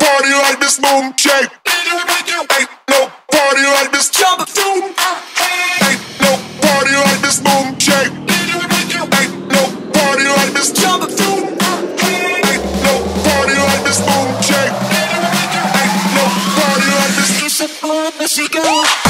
party like this, boom shake. Ain't no party like this, jump boom. Ain't no party like this, boom shake. Ain't no party like this, jump boom. Ain't no party like this, boom shake. Ain't no party like this, she go.